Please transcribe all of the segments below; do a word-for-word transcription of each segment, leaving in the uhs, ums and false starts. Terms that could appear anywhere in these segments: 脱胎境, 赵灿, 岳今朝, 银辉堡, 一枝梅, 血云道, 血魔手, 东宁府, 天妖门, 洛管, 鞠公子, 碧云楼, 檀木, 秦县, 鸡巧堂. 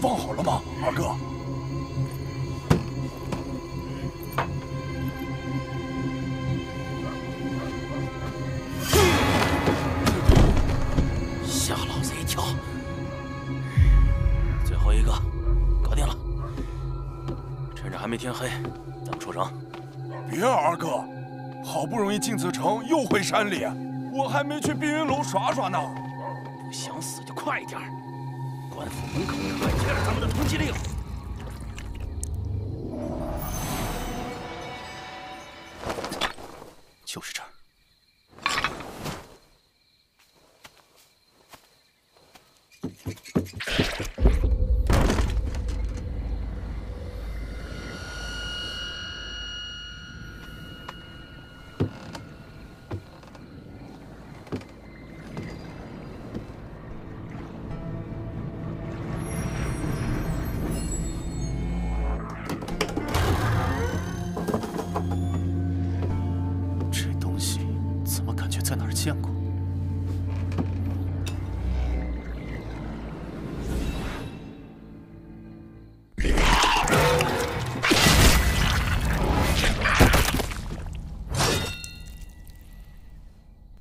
放好了吗，二哥？吓老子一跳！最后一个，搞定了。趁着还没天黑，咱们出城。别啊，二哥，好不容易进次城，又回山里，我还没去碧云楼耍耍呢。不想死就快一点。 官府门口那块就是咱们的通缉令。就是这儿。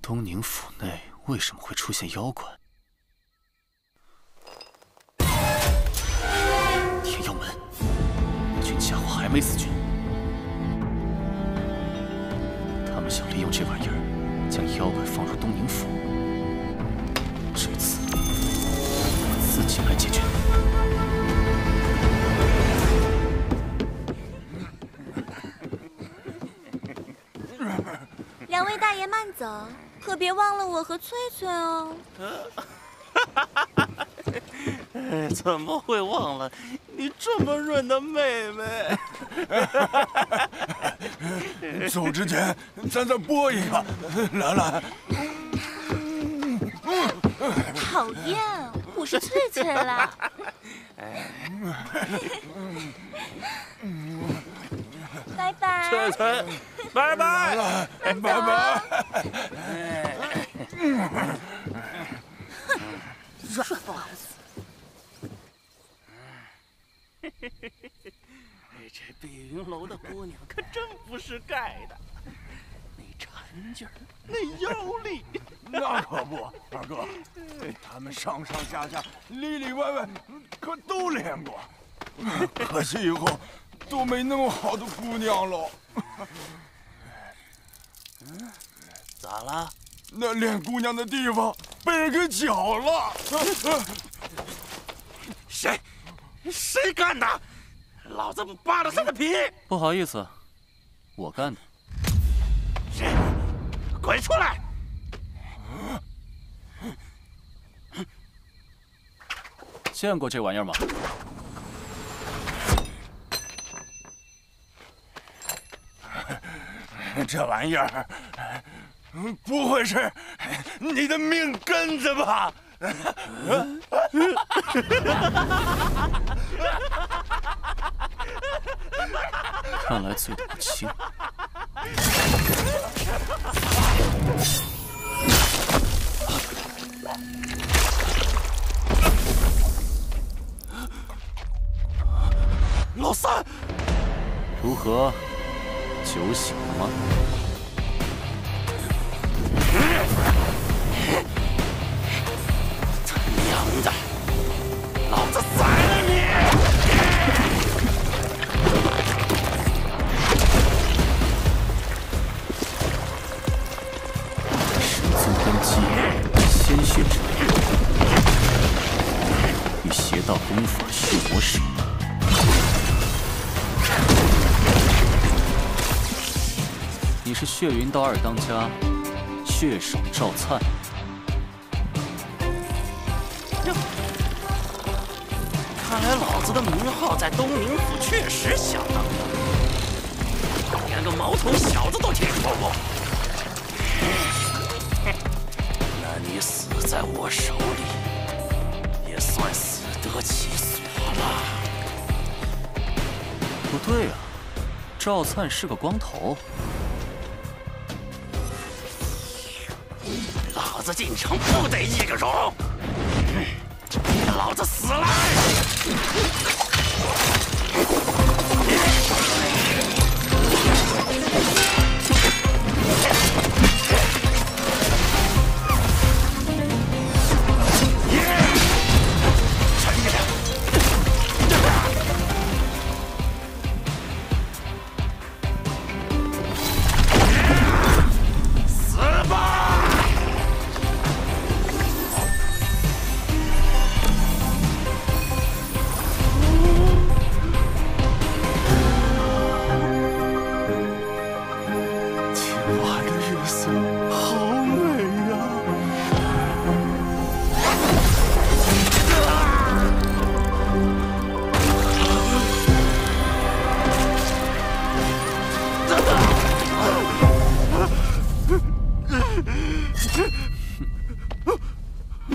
东宁府内为什么会出现妖怪？天妖门，这家伙还没死绝。他们想利用这玩意儿将妖怪放入东宁府，这次我自己来解决。 两位大爷慢走，可别忘了我和翠翠哦。哎，怎么会忘了？你这么润的妹妹。走之前，咱再剥一个，兰兰。讨厌，我是翠翠啦。拜拜。翠翠。 拜拜，拜拜！哼，软包子。嘿嘿嘿嘿，这碧云楼的姑娘可真不是盖的，那馋劲儿，那妖力。那可不，二哥，他们上上下下里里外外可都练过，可惜以后都没那么好的姑娘了。 嗯，咋了？那练姑娘的地方被人给搅了。谁？谁干的？老子扒了他的皮！不好意思，我干的。谁？滚出来！见过这玩意儿吗？ 这玩意儿，不会是你的命根子吧？看来醉得不轻。老三，如何？ 酒醒了吗？他娘的，老子宰了你！神宗根基，鲜血之力，与邪道功法血魔手。 你是血云道二当家，血手赵灿。看来老子的名号在东宁府确实响当当，连个毛头小子都听说过。那你死在我手里，也算死得其所了。不对啊，赵灿是个光头。 老子进城不得一个容！老子死了！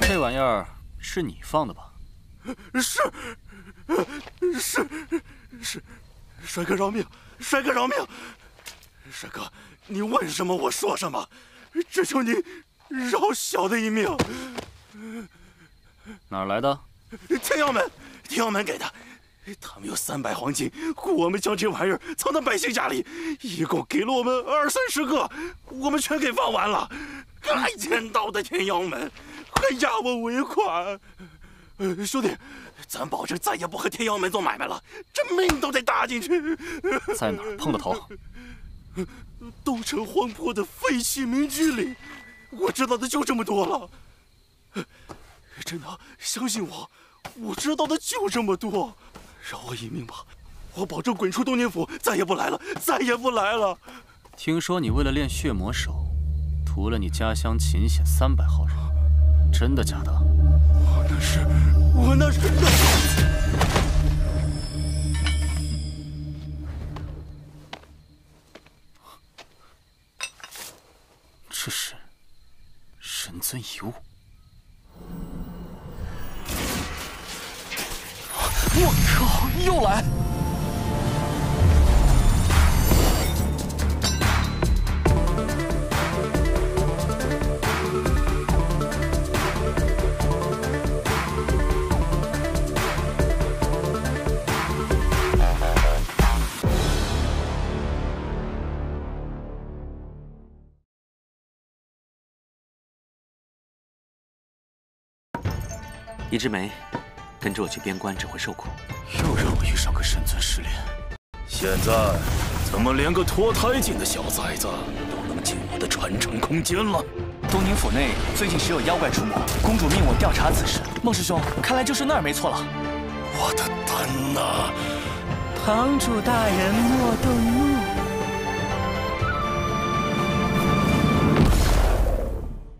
这玩意儿是你放的吧？是，是，是，帅哥饶命！帅哥饶命！帅哥，你问什么我说什么，只求你饶小的一命。哪儿来的？天妖门，天妖门给的。他们有三百黄金，我们将这玩意儿藏到百姓家里，一共给了我们二三十个，我们全给放完了。来捡到的天妖门！ 快押我尾款，呃，兄弟，咱保证再也不和天妖门做买卖了，这命都得搭进去。在哪儿碰的头？都城荒破的废弃民居里，我知道的就这么多了。真的，相信我，我知道的就这么多。饶我一命吧，我保证滚出东宁府，再也不来了，再也不来了。听说你为了练血魔手，屠了你家乡秦县三百号人。 真的假的？我那是，我那是。这是神尊遗物。我靠！又来！ 一枝梅，跟着我去边关，只会受苦。又让我遇上个神尊失联。现在怎么连个脱胎境的小崽子都能进我的传承空间了？东宁府内最近时有妖怪出没，公主命我调查此事。孟师兄，看来就是那儿没错了。我的丹呐！堂主大人莫动怒。